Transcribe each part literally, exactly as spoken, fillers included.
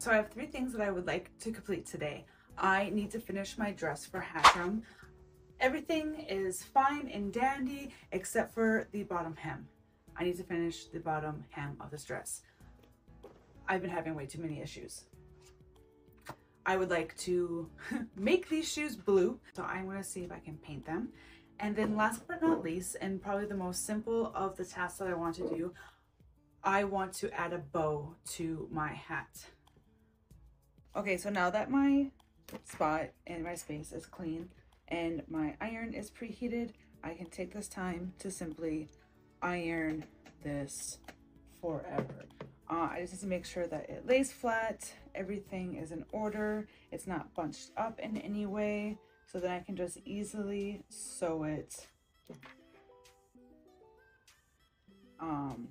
So I have three things that I would like to complete today. I need to finish my dress for Hatrem. Everything is fine and dandy except for the bottom hem. I need to finish the bottom hem of this dress. I've been having way too many issues. I would like to make these shoes blue, so I'm going to see if I can paint them. And then last but not least, and probably the most simple of the tasks that I want to do, I want to add a bow to my hat. Okay, so now that my spot and my space is clean and my iron is preheated, I can take this time to simply iron this forever. Uh, I just need to make sure that it lays flat, everything is in order, it's not bunched up in any way. So then I can just easily sew it um,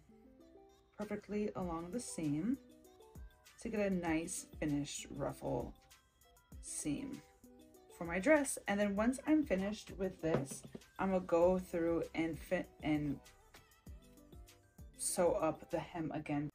perfectly along the seam to get a nice finished ruffle seam for my dress. And then once I'm finished with this, I'm gonna go through and fit and sew up the hem again.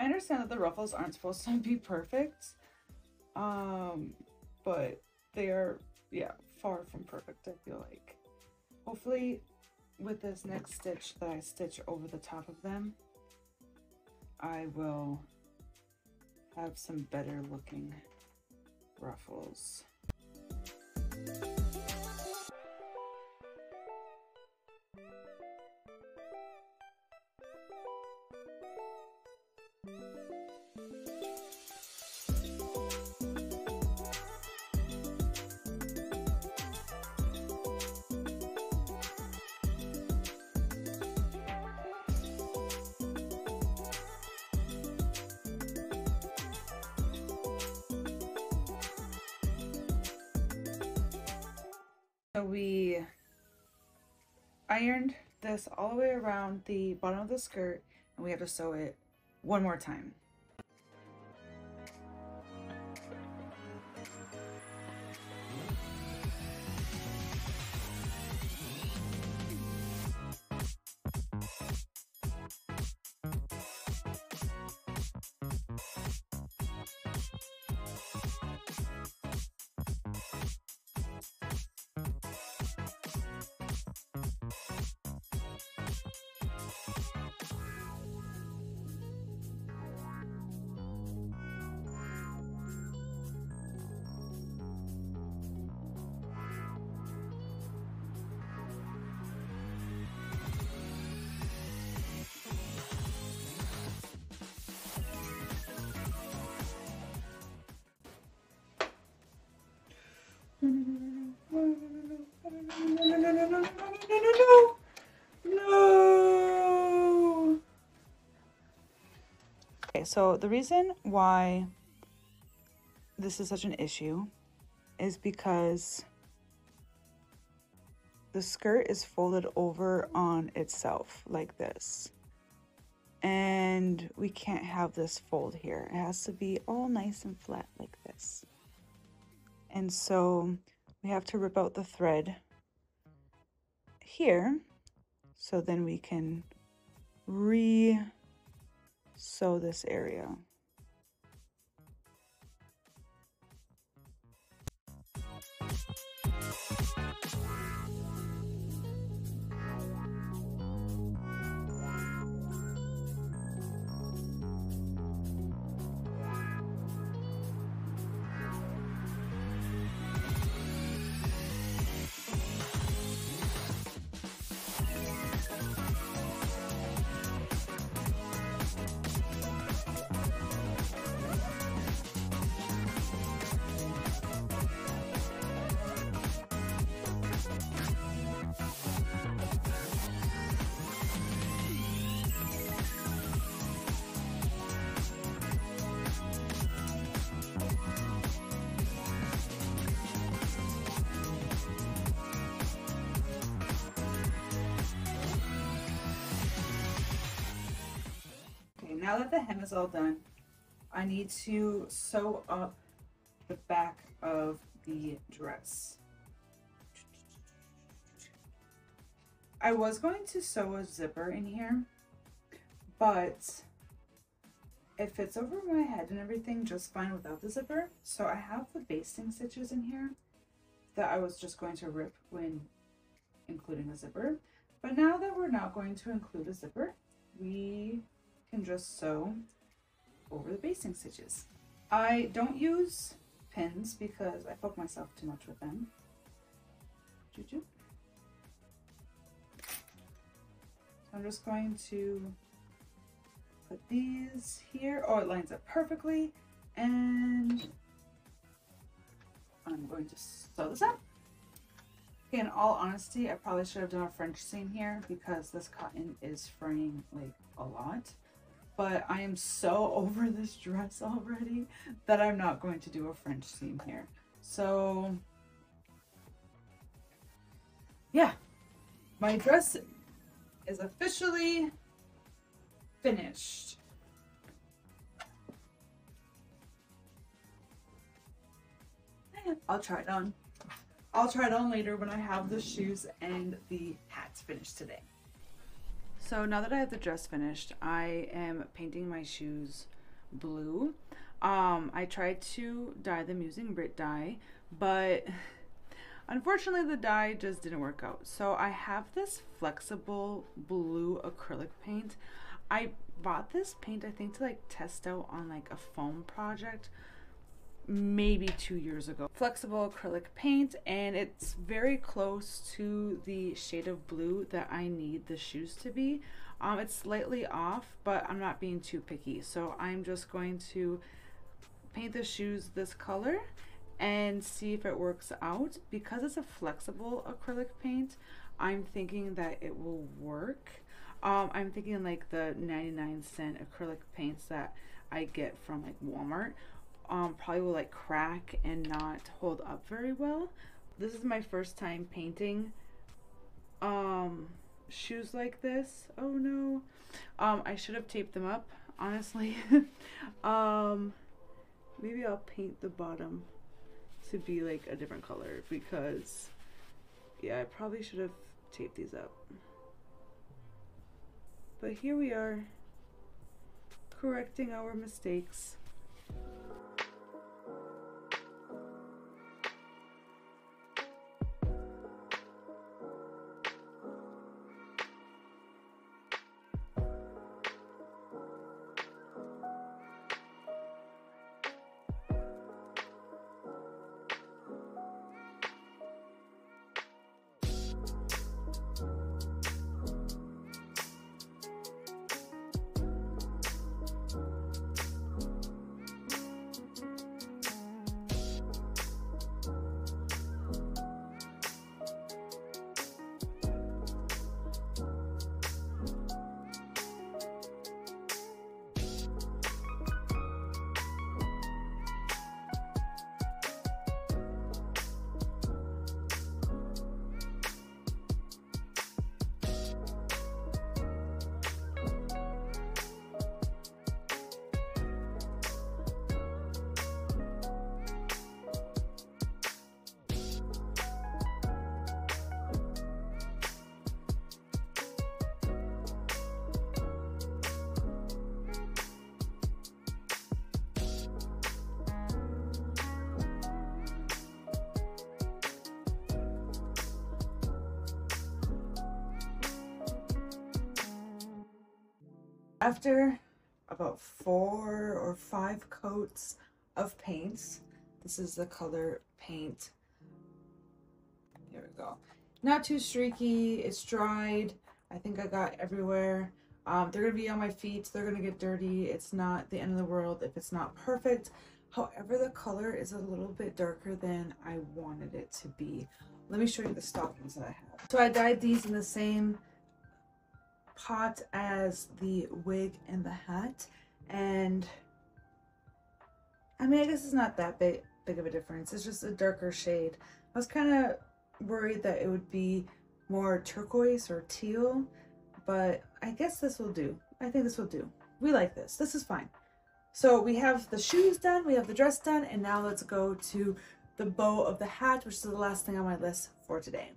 I understand that the ruffles aren't supposed to be perfect, um, but they are, yeah, far from perfect, I feel like. Hopefully, with this next stitch that I stitch over the top of them, I will have some better looking ruffles. So we ironed this all the way around the bottom of the skirt, and we have to sew it one more time. So the reason why this is such an issue is because the skirt is folded over on itself like this, and we can't have this fold here. It has to be all nice and flat like this, and so we have to rip out the thread here so then we can re sew this area. now that the hem is all done, I need to sew up the back of the dress. I was going to sew a zipper in here, but it fits over my head and everything just fine without the zipper. So I have the basting stitches in here that I was just going to rip when including a zipper. But now that we're not going to include a zipper, we can just sew over the basting stitches. I don't use pins because I poke myself too much with them. Juju. So I'm just going to put these here. Oh, it lines up perfectly. And I'm going to sew this up. Okay, in all honesty, I probably should have done a French seam here because this cotton is fraying like a lot. But I am so over this dress already that I'm not going to do a French seam here. So yeah, my dress is officially finished. I'll try it on. I'll try it on later when I have the shoes and the hats finished today. So now that I have the dress finished, I am painting my shoes blue. Um, I tried to dye them using Rit dye, but unfortunately the dye just didn't work out. So I have this flexible blue acrylic paint. I bought this paint, I think, to like test out on like a foam project maybe two years ago. Flexible acrylic paint, and it's very close to the shade of blue that I need the shoes to be. Um, it's slightly off, but I'm not being too picky. So I'm just going to paint the shoes this color and see if it works out. Because it's a flexible acrylic paint, I'm thinking that it will work. Um, I'm thinking like the ninety-nine cent acrylic paints that I get from like Walmart. Um, probably will like crack and not hold up very well. This is my first time painting um, shoes like this. Oh no. Um, I should have taped them up, honestly. um, maybe I'll paint the bottom to be like a different color because yeah, I probably should have taped these up. But here we are, correcting our mistakes. After about four or five coats of paints, this is the color paint. There we go. Not too streaky, it's dried. I think I got everywhere. Um, they're gonna be on my feet, they're gonna get dirty. It's not the end of the world if it's not perfect. However, the color is a little bit darker than I wanted it to be. Let me show you the stockings that I have. So I dyed these in the same pot as the wig and the hat, and I mean, I guess it's not that big big of a difference. It's just a darker shade. I was kind of worried that it would be more turquoise or teal, but I guess this will do. I think this will do. We like this. This is fine. So we have the shoes done, we have the dress done, and now let's go to the bow of the hat, which is the last thing on my list for today.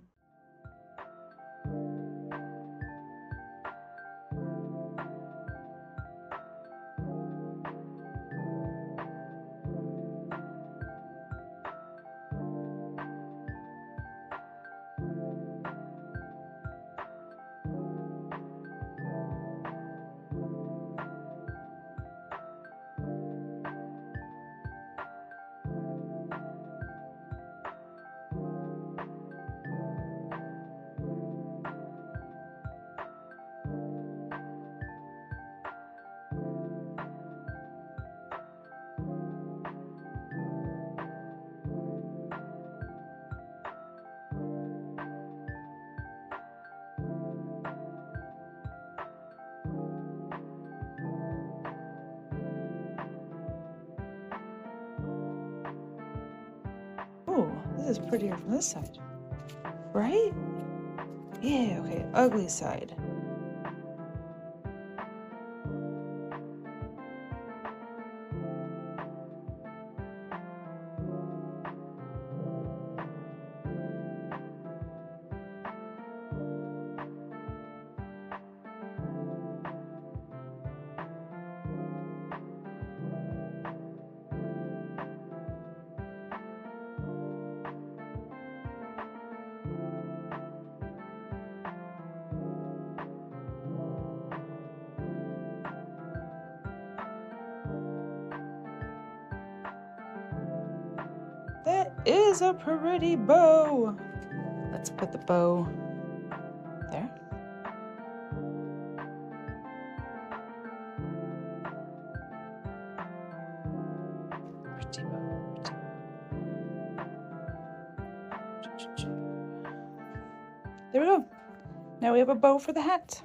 This is prettier from this side, right? Yeah, okay, ugly side. That is a pretty bow. Let's put the bow there. Pretty bow, pretty. There we go. Now we have a bow for the hat.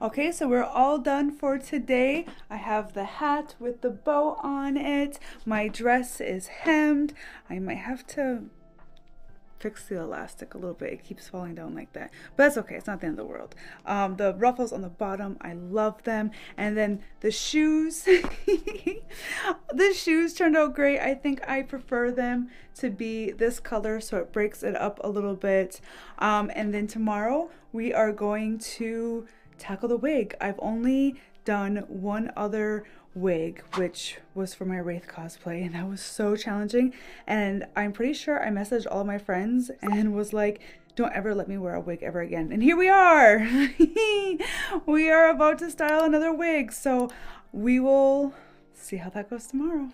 Okay, so we're all done for today. I have the hat with the bow on it. My dress is hemmed. I might have to fix the elastic a little bit. It keeps falling down like that. But that's okay, it's not the end of the world. Um, the ruffles on the bottom, I love them. And then the shoes. The shoes turned out great. I think I prefer them to be this color, so it breaks it up a little bit. Um, and then tomorrow, we are going to tackle the wig. I've only done one other wig, which was for my Wraith cosplay, and that was so challenging. And I'm pretty sure I messaged all my friends and was like, don't ever let me wear a wig ever again. And here we are. We are about to style another wig, so we will see how that goes tomorrow.